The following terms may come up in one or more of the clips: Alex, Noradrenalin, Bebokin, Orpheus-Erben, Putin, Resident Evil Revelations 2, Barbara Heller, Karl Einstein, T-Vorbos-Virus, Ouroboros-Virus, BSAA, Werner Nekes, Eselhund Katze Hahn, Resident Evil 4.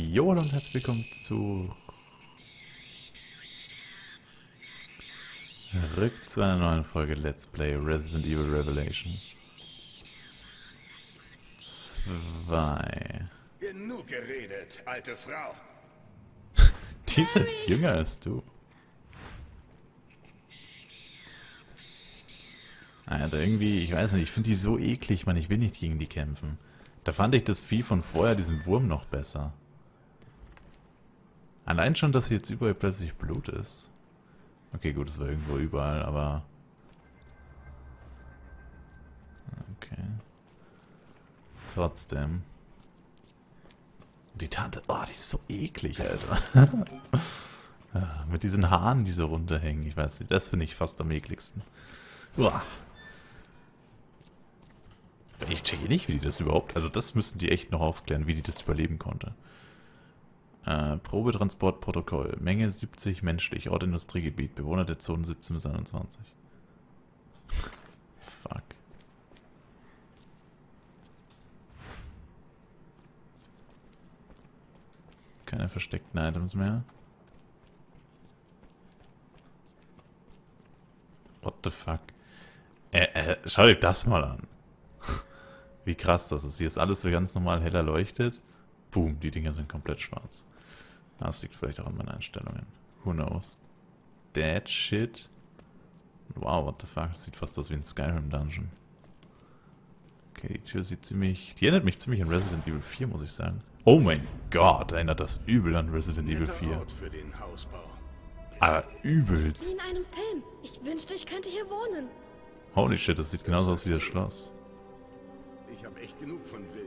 Jo und herzlich willkommen zurück zu einer neuen Folge Let's Play Resident Evil Revelations 2. Genug geredet, alte Frau. Die sind jünger als du. Alter, irgendwie, ich weiß nicht, ich finde die so eklig, man, ich will nicht gegen die kämpfen. Da fand ich das Vieh von vorher, diesem Wurm, noch besser. Allein schon, dass jetzt überall plötzlich Blut ist. Okay, gut, es war irgendwo überall, aber... Okay. Trotzdem. Die Tante, oh, die ist so eklig, Alter. Mit diesen Haaren, die so runterhängen, ich weiß nicht, das finde ich fast am ekligsten. Uah. Ich checke nicht, wie die das überhaupt... Also das müssen die echt noch aufklären, wie die das überleben konnte. Probetransportprotokoll. Menge 70 menschlich. Ort Industriegebiet. Bewohner der Zonen 17 bis 21. Fuck. Keine versteckten Items mehr. What the fuck? Schau dir das mal an. Wie krass das ist. Hier ist alles so ganz normal heller leuchtet. Boom, die Dinger sind komplett schwarz. Das liegt vielleicht auch an meinen Einstellungen. Who knows? That shit. Wow, what the fuck. Das sieht fast aus wie ein Skyrim-Dungeon. Okay, die Tür sieht ziemlich... Die erinnert mich ziemlich an Resident Evil 4, muss ich sagen. Oh mein Gott, erinnert das übel an Resident Evil 4. Für den Hausbau. Aber übelst. Wie in einem Film. Ich wünschte, ich könnte hier wohnen. Holy shit, das sieht genauso aus wie das Schloss. Ich habe echt genug von Willen.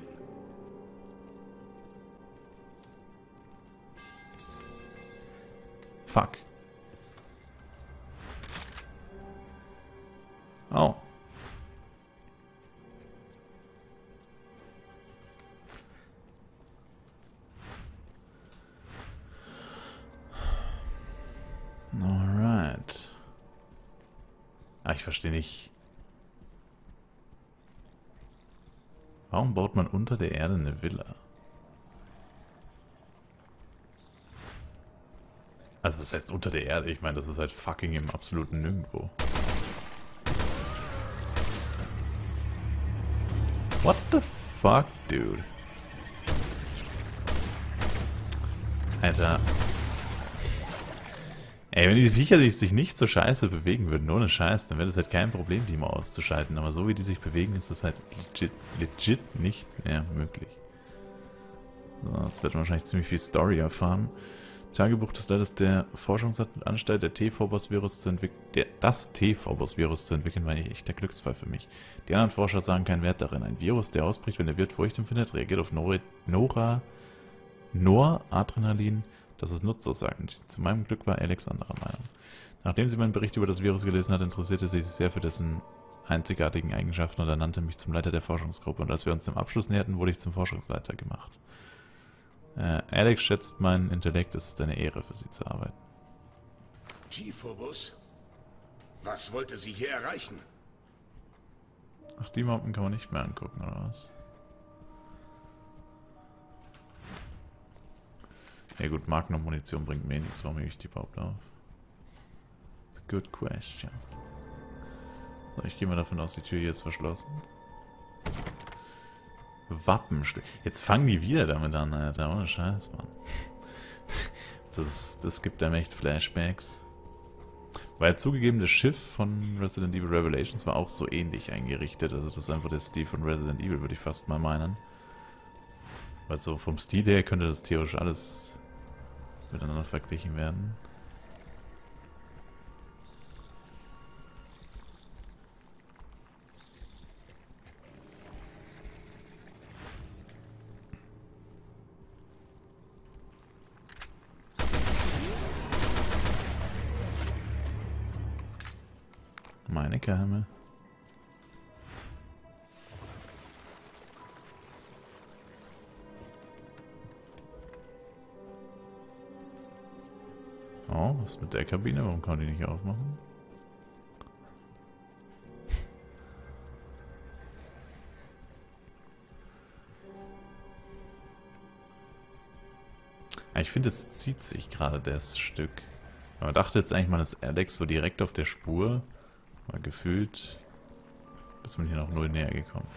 Fuck. Oh. Alright. Ah, ich verstehe nicht. Warum baut man unter der Erde eine Villa? Also was heißt unter der Erde? Ich meine, das ist halt fucking im absoluten Nirgendwo. What the fuck, dude? Alter. Ey, wenn diese Viecher sich nicht so scheiße bewegen würden, ohne Scheiß, dann wäre das halt kein Problem, die mal auszuschalten. Aber so wie die sich bewegen, ist das halt legit nicht mehr möglich. So, jetzt wird man wahrscheinlich ziemlich viel Story erfahren. Tagebuch des Leiters der Forschungsanstalt, der T-Vorbos-Virus zu entwickeln. Das T-Vorbos-Virus zu entwickeln, war nicht echt der Glücksfall für mich. Die anderen Forscher sahen keinen Wert darin. Ein Virus, der ausbricht, wenn der Wirt Furcht empfindet, reagiert auf Noradrenalin, das es nutzt, sagen. Zu meinem Glück war Alex anderer Meinung. Nachdem sie meinen Bericht über das Virus gelesen hat, interessierte sie sich sehr für dessen einzigartigen Eigenschaften und ernannte mich zum Leiter der Forschungsgruppe. Und als wir uns dem Abschluss näherten, wurde ich zum Forschungsleiter gemacht. Alex schätzt meinen Intellekt, es ist eine Ehre, für sie zu arbeiten. T-Vorbos? Was wollte sie hier erreichen? Ach, die Mountain kann man nicht mehr angucken, oder was? Ja gut, Magnum-Munition bringt mir nichts, warum hebe ich die überhaupt auf? That's a good question. So, ich gehe mal davon aus, die Tür hier ist verschlossen. Wappenstück. Jetzt fangen die wieder damit an, Alter. Ohne Scheiß, Mann. Das gibt einem echt Flashbacks. Weil zugegeben, das Schiff von Resident Evil Revelations war auch so ähnlich eingerichtet. Also das ist einfach der Stil von Resident Evil, würde ich fast mal meinen. Weil so vom Stil her könnte das theoretisch alles miteinander verglichen werden. Meine Geheime. Oh, was mit der Kabine? Warum kann die nicht aufmachen? Ich finde, es zieht sich gerade das Stück. Man dachte jetzt eigentlich mal, dass Alex so direkt auf der Spur war, gefühlt. Bis man hier noch null näher gekommen.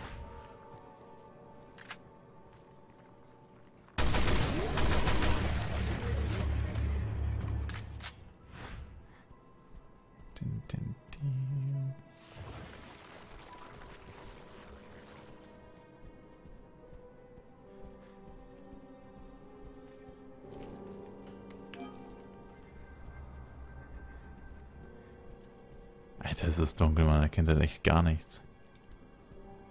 Alter, es ist dunkel, man erkennt halt echt gar nichts.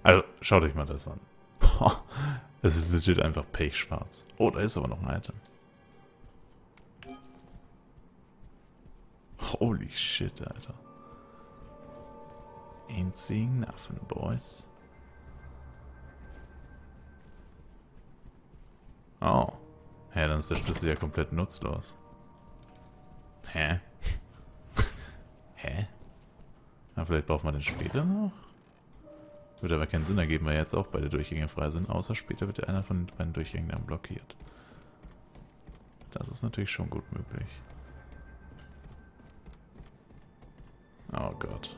Also, schaut euch mal das an. Boah, es ist legit einfach pechschwarz. Oh, da ist aber noch ein Item. Holy shit, Alter. Ain't seeing nothing, boys. Oh. Hä, dann ist der Schlüssel ja komplett nutzlos. Hä? Hä? Na, vielleicht braucht man den später noch? Würde aber keinen Sinn ergeben, weil jetzt auch beide Durchgänge frei sind, außer später wird einer von den beiden Durchgängen dann blockiert. Das ist natürlich schon gut möglich. Oh Gott.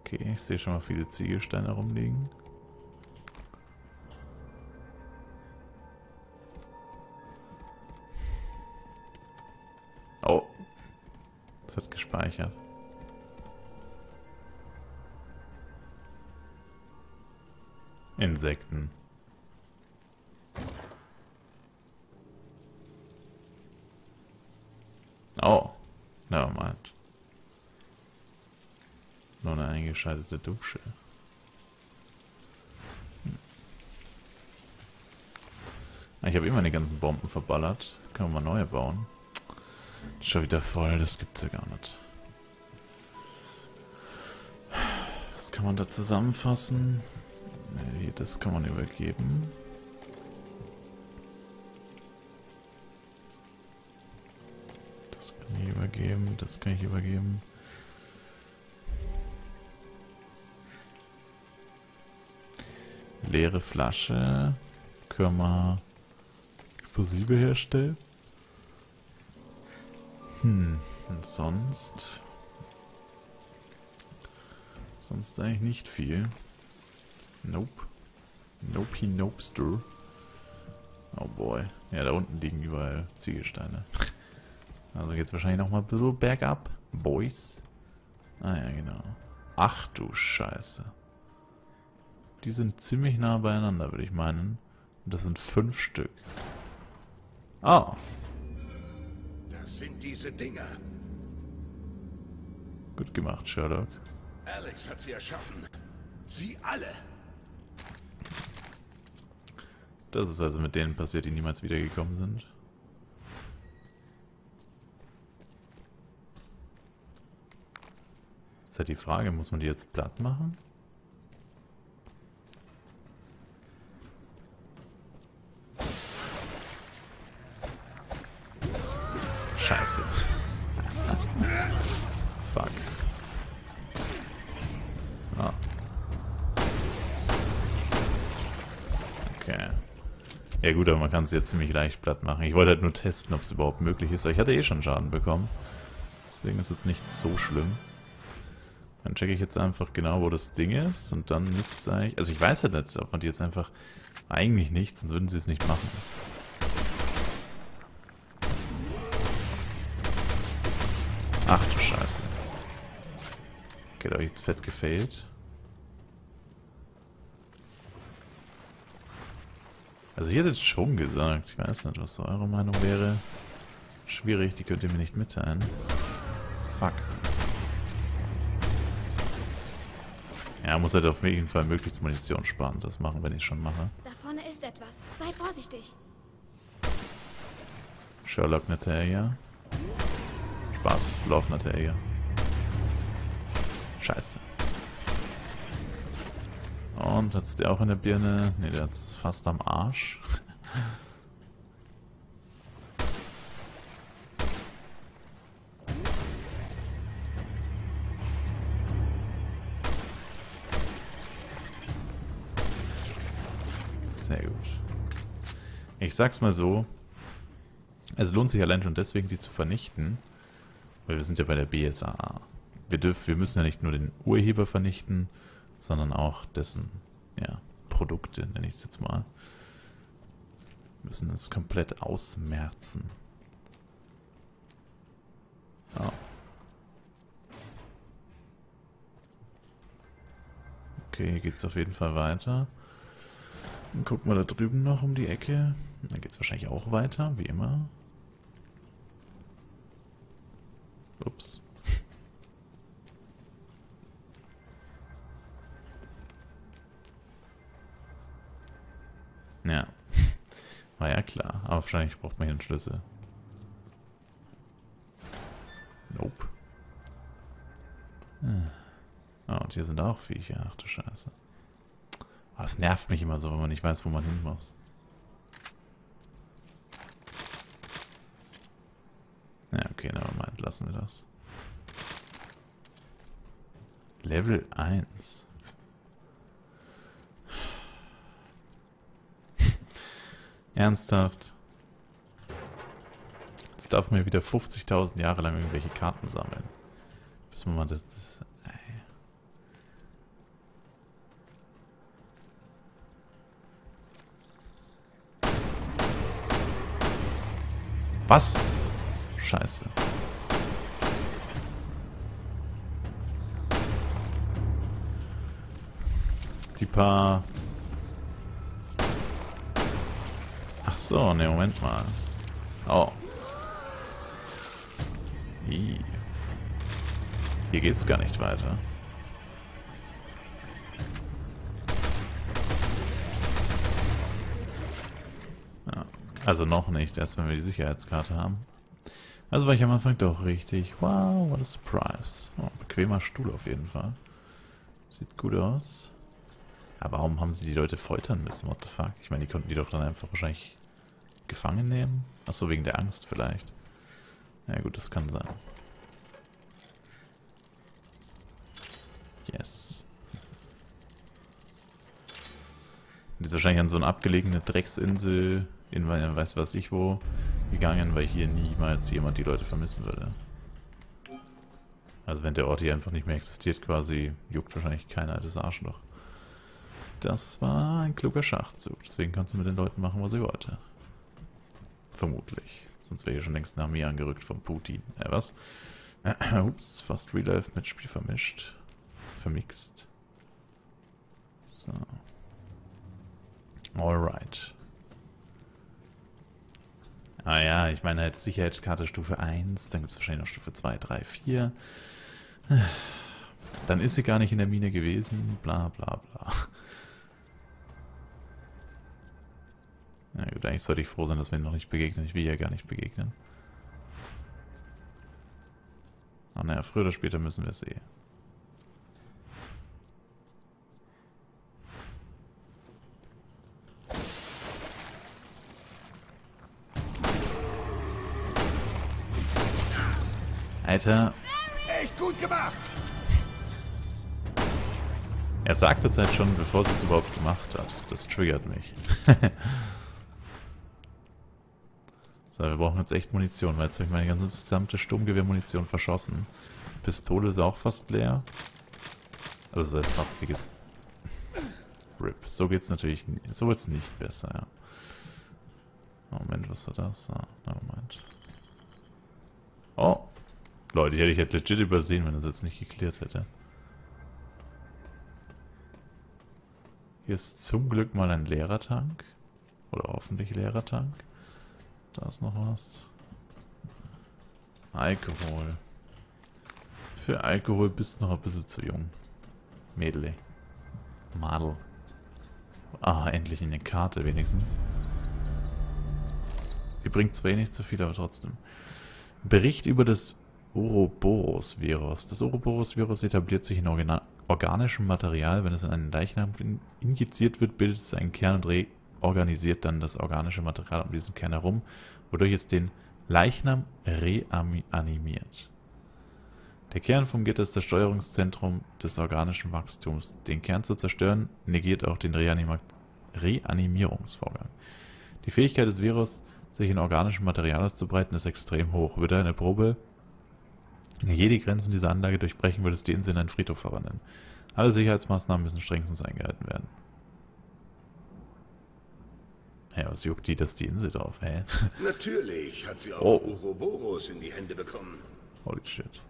Okay, ich sehe schon mal viele Ziegelsteine rumliegen. Oh. Das hat gespeichert. Insekten. Oh, never mind. Nur eine eingeschaltete Dusche. Ich habe immer meine ganzen Bomben verballert. Können wir mal neue bauen? Schon wieder voll, das gibt's ja gar nicht. Was kann man da zusammenfassen? Nee, das kann man übergeben. Das kann ich übergeben, das kann ich übergeben. Leere Flasche. Können wir Explosive herstellen? Hm, und sonst... Sonst eigentlich nicht viel. Nope. Nope, nopester. Oh boy. Ja, da unten liegen überall Ziegelsteine. Also geht's wahrscheinlich nochmal so bergab. Boys. Ah ja, genau. Ach du Scheiße. Die sind ziemlich nah beieinander, würde ich meinen. Und das sind 5 Stück. Oh. Das sind diese Dinger. Gut gemacht, Sherlock. Alex hat sie erschaffen. Sie alle. Das ist also mit denen passiert, die niemals wiedergekommen sind. Ist halt die Frage, muss man die jetzt platt machen? Scheiße. Fuck. Ah. Okay. Ja gut, aber man kann es jetzt ziemlich leicht platt machen. Ich wollte halt nur testen, ob es überhaupt möglich ist. Aber ich hatte eh schon Schaden bekommen. Deswegen ist es jetzt nicht so schlimm. Dann checke ich jetzt einfach genau, wo das Ding ist. Und dann müsste es eigentlich... Also ich weiß halt nicht, ob man die jetzt einfach... Eigentlich nicht, sonst würden sie es nicht machen. Ach du Scheiße. Okay, da habe ich jetzt fett gefailt. Also ich hätte es schon gesagt. Ich weiß nicht, was so eure Meinung wäre. Schwierig, die könnt ihr mir nicht mitteilen. Fuck. Ja, muss halt auf jeden Fall möglichst Munition sparen. Das machen, wenn ich schon mache. Da vorne ist etwas. Sei vorsichtig. Sherlock Natalia. Spaß. Lauf Natalia. Scheiße. Und hat's der auch in der Birne? Ne, der hat's fast am Arsch. Sehr gut. Ich sag's mal so, es lohnt sich allein schon deswegen, die zu vernichten, weil wir sind ja bei der BSAA. Wir müssen ja nicht nur den Urheber vernichten, sondern auch dessen, ja, Produkte, nenne ich es jetzt mal. Wir müssen es komplett ausmerzen. Oh. Okay, hier geht's auf jeden Fall weiter. Dann gucken wir da drüben noch um die Ecke. Da geht's wahrscheinlich auch weiter, wie immer. Ups. Ja. War ja klar. Aber wahrscheinlich braucht man hier einen Schlüssel. Nope. Ah, und hier sind auch Viecher. Ach du Scheiße. Oh, das nervt mich immer so, wenn man nicht weiß, wo man hin muss. Ja, okay, nevermind. Lassen wir das. Level 1. Ernsthaft? Jetzt darf man ja wieder 50.000 Jahre lang irgendwelche Karten sammeln. Bis man mal das... Was? Scheiße. Die paar... Ach so, ne, Moment mal. Oh. Ii. Hier geht's gar nicht weiter. Ja. Also noch nicht, erst wenn wir die Sicherheitskarte haben. Also war ich am Anfang doch richtig. Wow, what a surprise. Oh, bequemer Stuhl auf jeden Fall. Sieht gut aus. Aber warum haben sie die Leute foltern müssen? What the fuck? Ich meine, die konnten die doch dann einfach wahrscheinlich gefangen nehmen. Achso, wegen der Angst vielleicht. Na gut, das kann sein. Yes. Die ist wahrscheinlich an so eine abgelegene Drecksinsel in weiß was ich wo gegangen, weil hier niemals jemand die Leute vermissen würde. Also wenn der Ort hier einfach nicht mehr existiert quasi, juckt wahrscheinlich kein altes Arschloch. Das war ein kluger Schachzug. Deswegen kannst du mit den Leuten machen, was ich wollte. Vermutlich. Sonst wäre ich schon längst nach mir angerückt von Putin. Was? Ups, fast Real Life mit Spiel vermischt. Vermixt. So. Alright. Ah ja, ich meine halt Sicherheitskarte Stufe 1. Dann gibt es wahrscheinlich noch Stufe 2, 3, 4. Dann ist sie gar nicht in der Mine gewesen. Bla bla bla. Na gut, eigentlich sollte ich froh sein, dass wir ihn noch nicht begegnen. Ich will ja gar nicht begegnen. Aber naja, früher oder später müssen wir es eh. Alter. Echt gut gemacht! Er sagt es halt schon, bevor sie es überhaupt gemacht hat. Das triggert mich. So, wir brauchen jetzt echt Munition, weil jetzt habe ich meine ganze gesamte Sturmgewehrmunition verschossen. Pistole ist auch fast leer. Also das ist fast dickes RIP. So geht's natürlich nicht. So wird's nicht besser, ja. Moment, was war das? Ah, Moment. Oh! Leute, die hätte ich halt legit übersehen, wenn das jetzt nicht geklärt hätte. Hier ist zum Glück mal ein leerer Tank. Oder hoffentlich leerer Tank. Da ist noch was. Alkohol. Für Alkohol bist du noch ein bisschen zu jung. Mädel. Madel. Ah, endlich eine Karte wenigstens. Die bringt zwar eh nicht so viel, aber trotzdem. Bericht über das Ouroboros-Virus. Das Ouroboros-Virus etabliert sich in organischem Material. Wenn es in einen Leichnam injiziert wird, bildet es einen Kern und organisiert dann das organische Material um diesen Kern herum, wodurch es den Leichnam reanimiert. Der Kern fungiert als das Steuerungszentrum des organischen Wachstums. Den Kern zu zerstören, negiert auch den Reanimierungsvorgang. Die Fähigkeit des Virus, sich in organischem Material auszubreiten, ist extrem hoch. Würde eine Probe jede Grenze dieser Anlage durchbrechen, würde es die Insel in einen Friedhof verwandeln. Alle Sicherheitsmaßnahmen müssen strengstens eingehalten werden. Hä, was juckt die, dass die Insel drauf, hä? Natürlich hat sie auch Ouroboros in die Hände bekommen. Holy shit.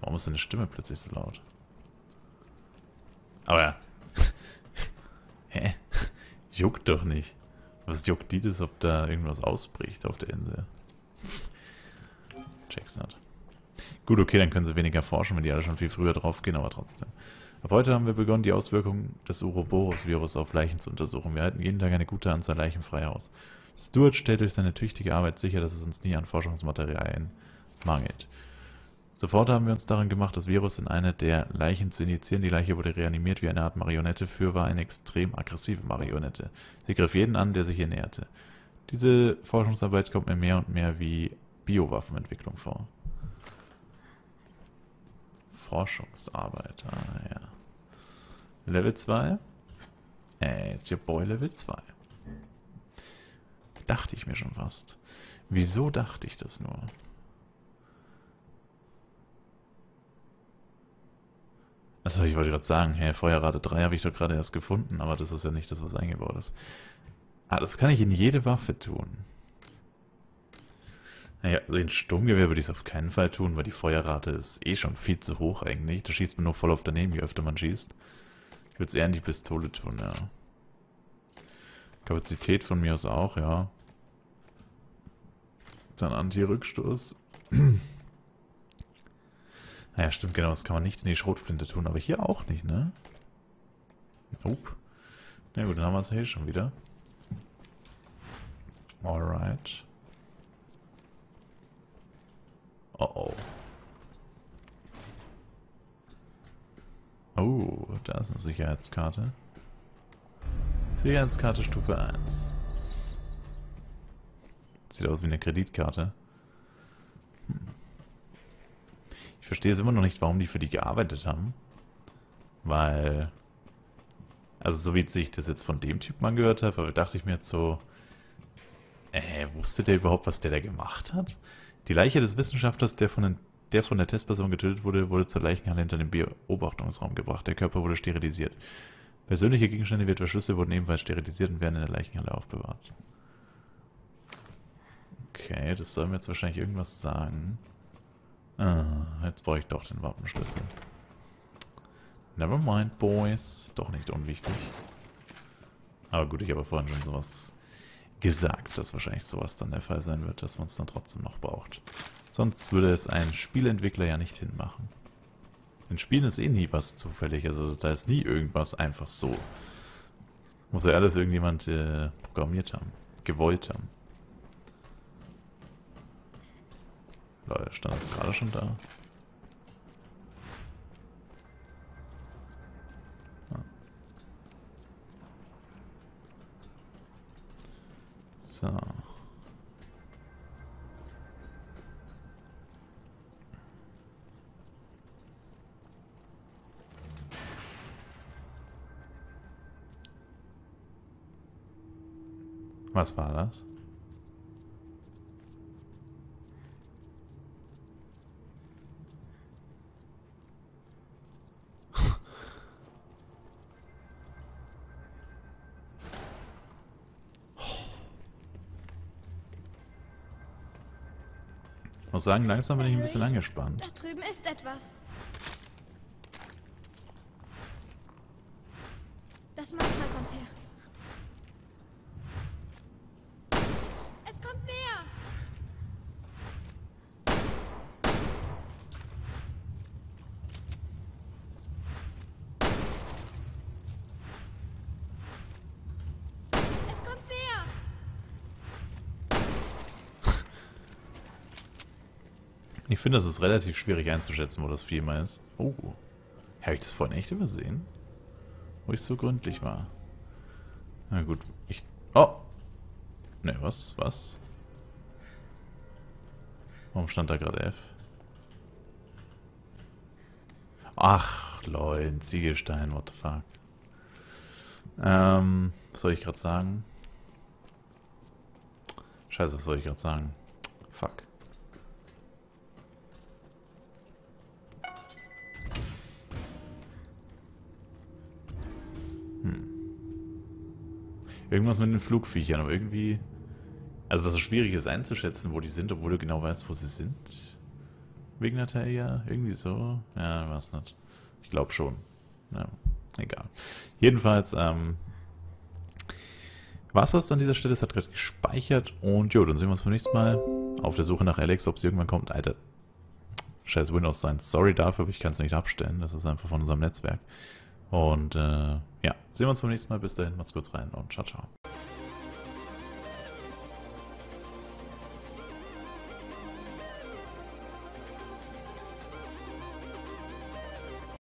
Warum ist deine Stimme plötzlich so laut? Aber ja. Hä? Juckt doch nicht. Was juckt die das, ob da irgendwas ausbricht auf der Insel? Check's not. Gut, okay, dann können sie weniger forschen, wenn die alle schon viel früher drauf gehen, aber trotzdem. Ab heute haben wir begonnen, die Auswirkungen des Ouroboros-Virus auf Leichen zu untersuchen. Wir halten jeden Tag eine gute Anzahl Leichen frei aus. Stuart stellt durch seine tüchtige Arbeit sicher, dass es uns nie an Forschungsmaterialien mangelt. Sofort haben wir uns daran gemacht, das Virus in eine der Leichen zu injizieren. Die Leiche wurde reanimiert wie eine Art Marionette, fürwahr eine extrem aggressive Marionette. Sie griff jeden an, der sich ihr näherte. Diese Forschungsarbeit kommt mir mehr und mehr wie Biowaffenentwicklung vor. Forschungsarbeit, ah ja. Level 2? It's your boy Level 2. Dachte ich mir schon fast. Wieso dachte ich das nur? Also ich wollte gerade sagen, hey, Feuerrate 3 habe ich doch gerade erst gefunden, aber das ist ja nicht das, was eingebaut ist. Ah, das kann ich in jede Waffe tun. Naja, also in Sturmgewehr würde ich es auf keinen Fall tun, weil die Feuerrate ist eh schon viel zu hoch eigentlich. Da schießt man nur voll auf daneben, je öfter man schießt. Ich würde es eher in die Pistole tun, ja. Kapazität von mir aus auch, ja. Dann Anti-Rückstoß. Naja, stimmt, genau. Das kann man nicht in die Schrotflinte tun, aber hier auch nicht, ne? Nope. Na gut, dann haben wir es hier schon wieder. Alright. Oh oh. Oh, da ist eine Sicherheitskarte. Sicherheitskarte Stufe 1. Sieht aus wie eine Kreditkarte. Ich verstehe es immer noch nicht, warum die für die gearbeitet haben. Weil, also so wie ich das jetzt von dem Typen angehört habe, aber dachte ich mir jetzt so, wusste der überhaupt, was der da gemacht hat? Die Leiche des Wissenschaftlers, der von der Testperson getötet wurde, wurde zur Leichenhalle hinter dem Beobachtungsraum gebracht. Der Körper wurde sterilisiert. Persönliche Gegenstände wie etwa Schlüssel wurden ebenfalls sterilisiert und werden in der Leichenhalle aufbewahrt. Okay, das soll mir jetzt wahrscheinlich irgendwas sagen. Ah, jetzt brauche ich doch den Wappenschlüssel. Never mind, boys. Doch nicht unwichtig. Aber gut, ich habe vorhin schon sowas gesagt, dass wahrscheinlich sowas dann der Fall sein wird, dass man es dann trotzdem noch braucht. Sonst würde es ein Spieleentwickler ja nicht hinmachen. In Spielen ist eh nie was zufällig, also da ist nie irgendwas einfach so. Muss ja alles irgendjemand programmiert haben, gewollt haben. Leute, stand das gerade schon da? So. Was war das? Muss sagen, langsam bin ich ein bisschen angespannt. Da drüben ist etwas. Das Monster kommt her. Es kommt näher. Es kommt näher. Ich finde, das ist relativ schwierig einzuschätzen, wo das Vieh mal ist. Oh. Habe ich das vorhin echt übersehen? Wo ich so gründlich war. Na gut, ich... Oh! Ne, was? Was? Warum stand da gerade F? Ach, lol, ein Ziegelstein, what the fuck. Was soll ich gerade sagen? Scheiße, was soll ich gerade sagen? Fuck. Irgendwas mit den Flugviechern, aber irgendwie... Also dass es schwierig ist einzuschätzen, wo die sind, obwohl du genau weißt, wo sie sind. Wegen der Teile, irgendwie so. Ja, weiß nicht. Ich glaube schon. Ja, egal. Jedenfalls, war es das an dieser Stelle? Es hat gerade gespeichert. Und jo, dann sehen wir uns beim nächsten Mal auf der Suche nach Alex, ob sie irgendwann kommt. Alter, scheiß Windows sein. Sorry dafür, aber ich kann es nicht abstellen. Das ist einfach von unserem Netzwerk. Und ja, sehen wir uns beim nächsten Mal. Bis dahin, macht's kurz rein und ciao, ciao.